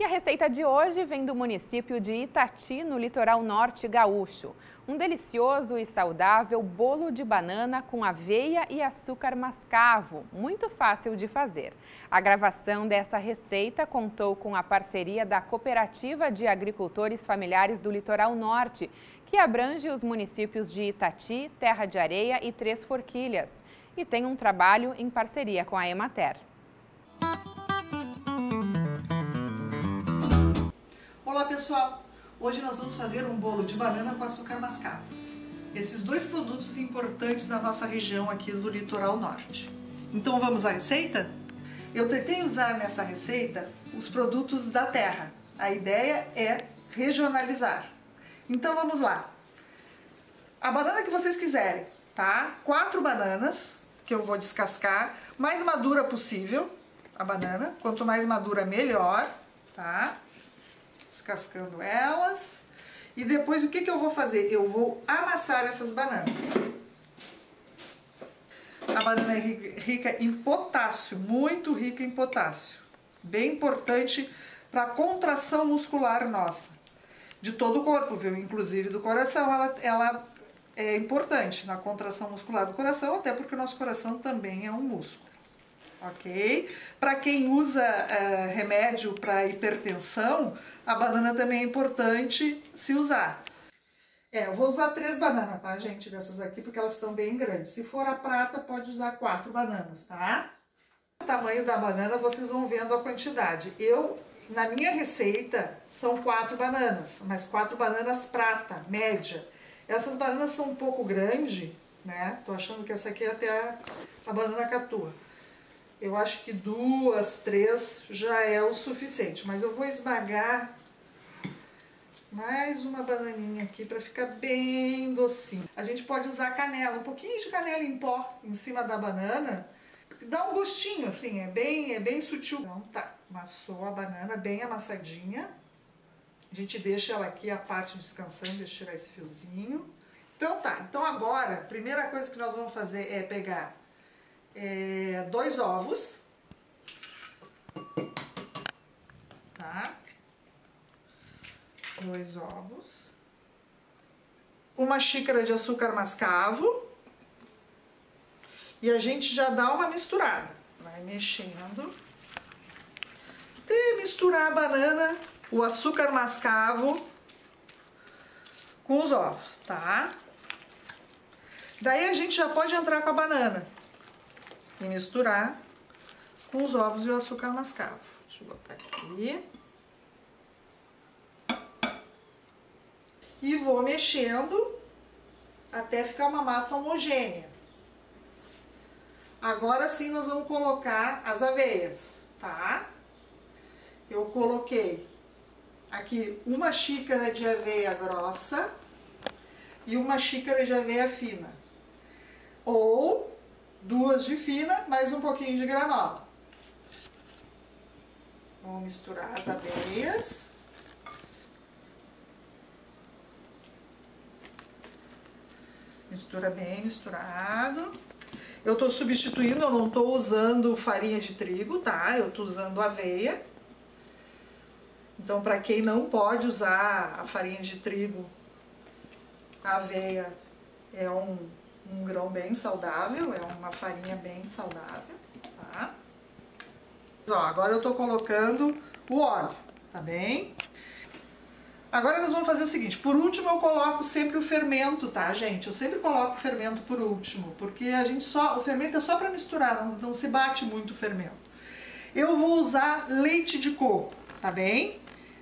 E a receita de hoje vem do município de Itati, no litoral norte gaúcho. Um delicioso e saudável bolo de banana com aveia e açúcar mascavo, muito fácil de fazer. A gravação dessa receita contou com a parceria da Cooperativa de Agricultores Familiares do Litoral Norte, que abrange os municípios de Itati, Terra de Areia e Três Forquilhas, e tem um trabalho em parceria com a Emater. Olá pessoal, hoje nós vamos fazer um bolo de banana com açúcar mascavo. Esses dois produtos importantes na nossa região aqui do litoral norte. Então vamos à receita? Eu tentei usar nessa receita os produtos da terra. A ideia é regionalizar. Então vamos lá. A banana que vocês quiserem, tá? 4 bananas que eu vou descascar, mais madura possível a banana. Quanto mais madura melhor, tá? Descascando elas. E depois o que que eu vou fazer? Eu vou amassar essas bananas. A banana é rica em potássio, muito rica em potássio. Bem importante para a contração muscular nossa. De todo o corpo, viu? Inclusive do coração, ela é importante na contração muscular do coração, até porque o nosso coração também é um músculo. Ok? Para quem usa remédio para hipertensão, a banana também é importante se usar. Eu vou usar 3 bananas, tá, gente? Dessas aqui, porque elas estão bem grandes. Se for a prata, pode usar 4 bananas, tá? O tamanho da banana, vocês vão vendo a quantidade. Na minha receita, são 4 bananas, mas 4 bananas prata, média. Essas bananas são um pouco grandes, né? Tô achando que essa aqui é até a banana catua. Eu acho que 2, 3 já é o suficiente, mas eu vou esmagar mais uma bananinha aqui para ficar bem docinho. A gente pode usar canela, um pouquinho de canela em pó em cima da banana, dá um gostinho assim, é bem sutil. Então tá, amassou a banana bem amassadinha, a gente deixa ela aqui a parte descansando, deixa eu tirar esse fiozinho. Então tá, então agora, a primeira coisa que nós vamos fazer é pegar 2 ovos, tá? 2 ovos, 1 xícara de açúcar mascavo, e a gente já dá uma misturada, vai mexendo, até misturar a banana, o açúcar mascavo com os ovos, tá? Daí a gente já pode entrar com a banana e misturar com os ovos e o açúcar mascavo. Deixa eu botar aqui. E vou mexendo até ficar uma massa homogênea. Agora sim nós vamos colocar as aveias, tá? Eu coloquei aqui 1 xícara de aveia grossa e 1 xícara de aveia fina. Ou 2 de fina, mais um pouquinho de granola. Vou misturar as abelhas. Mistura bem misturado. Eu tô substituindo, eu não tô usando farinha de trigo, tá? Eu tô usando aveia. Então, pra quem não pode usar a farinha de trigo, a aveia é um grão bem saudável, é uma farinha bem saudável, tá? Ó, agora eu tô colocando o óleo, tá bem? Agora nós vamos fazer o seguinte, por último eu coloco sempre o fermento, tá, gente? Eu sempre coloco o fermento por último, porque o fermento é só pra misturar, não se bate muito o fermento. Eu vou usar leite de coco, tá bem?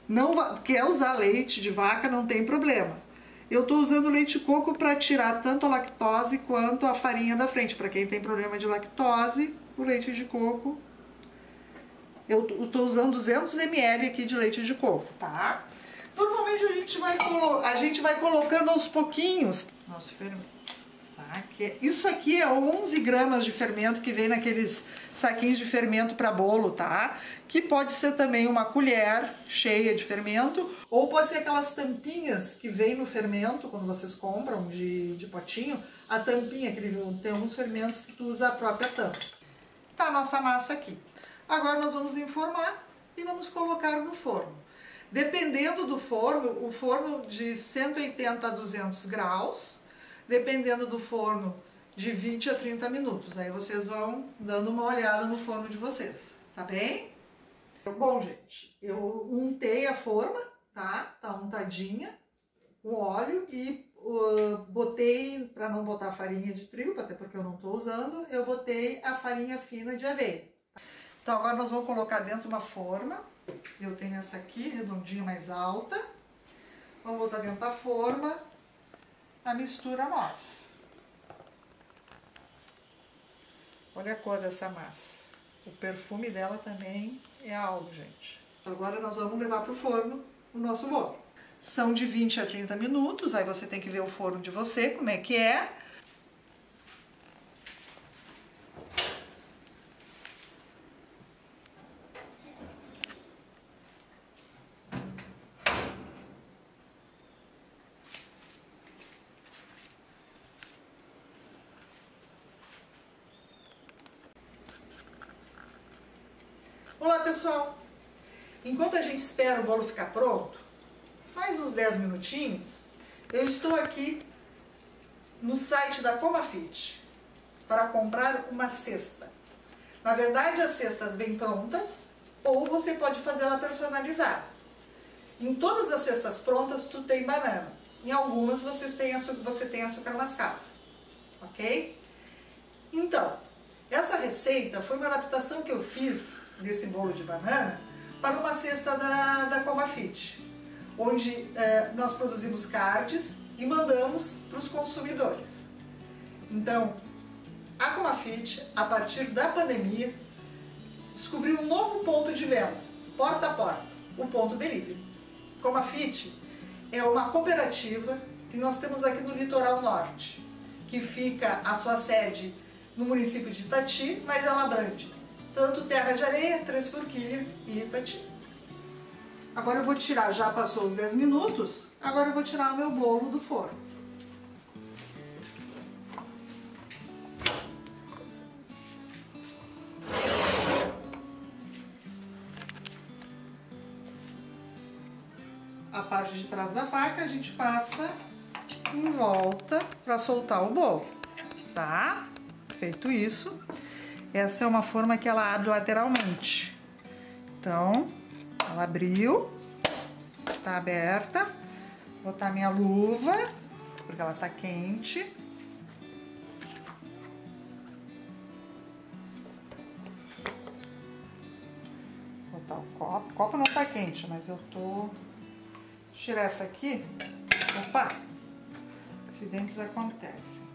Não quer usar leite de vaca, não tem problema. Eu tô usando leite de coco para tirar tanto a lactose quanto a farinha da frente. Para quem tem problema de lactose, o leite de coco. Eu tô usando 200 ml aqui de leite de coco, tá? Normalmente a gente vai colocando aos pouquinhos nosso fermento, tá? Isso aqui é 11 gramas de fermento que vem naqueles saquinhos de fermento para bolo, tá? Que pode ser também uma colher cheia de fermento, ou pode ser aquelas tampinhas que vem no fermento, quando vocês compram de potinho, a tampinha, tem alguns fermentos que tu usa a própria tampa. Tá a nossa massa aqui. Agora nós vamos informar e vamos colocar no forno. Dependendo do forno, o forno de 180 a 200 graus, dependendo do forno de 20 a 30 minutos. Aí vocês vão dando uma olhada no forno de vocês, tá bem? Bom, gente, eu untei a forma, tá? Tá untadinha, o óleo e botei, para não botar farinha de trigo, até porque eu não tô usando, eu botei a farinha fina de aveia. Então agora nós vamos colocar dentro uma forma, eu tenho essa aqui, redondinha, mais alta. Vamos botar dentro da forma a mistura nossa. Olha a cor dessa massa. O perfume dela também é algo, gente. Agora nós vamos levar para o forno o nosso bolo. São de 20 a 30 minutos, aí você tem que ver o forno de você, como é que é. Olá, pessoal! Enquanto a gente espera o bolo ficar pronto, mais uns 10 minutinhos, eu estou aqui no site da Coomafitt para comprar uma cesta. Na verdade, as cestas vêm prontas ou você pode fazê-la personalizada. Em todas as cestas prontas, tu tem banana. Em algumas, você tem açúcar mascavo, ok? Então, essa receita foi uma adaptação que eu fiz desse bolo de banana para uma cesta da Coomafitt, onde nós produzimos cards e mandamos para os consumidores. Então, a Coomafitt, a partir da pandemia, descobriu um novo ponto de venda, porta a porta, o ponto delivery. Coomafitt é uma cooperativa que nós temos aqui no Litoral Norte, que fica a sua sede no município de Itati, mas ela abrange tanto Terra de Areia, Três Forquilhas e Itati. Agora eu vou tirar, já passou os 10 minutos, agora eu vou tirar o meu bolo do forno. A parte de trás da faca a gente passa em volta para soltar o bolo, tá? Feito isso, essa é uma forma que ela abre lateralmente. Então, ela abriu, tá aberta. Vou botar minha luva, porque ela tá quente. Vou botar o copo. O copo não tá quente, mas eu tô... Deixa eu tirar essa aqui. Opa! Acidentes acontecem.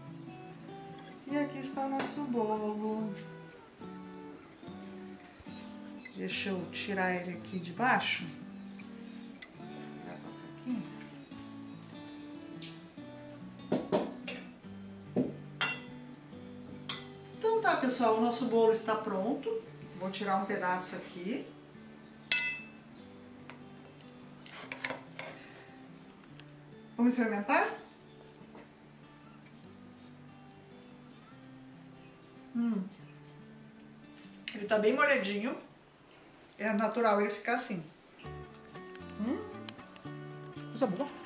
E aqui está o nosso bolo. Deixa eu tirar ele aqui de baixo. Então tá, pessoal, o nosso bolo está pronto. Vou tirar um pedaço aqui. Vamos experimentar? Ele tá bem molhadinho. É natural ele ficar assim. Tá bom.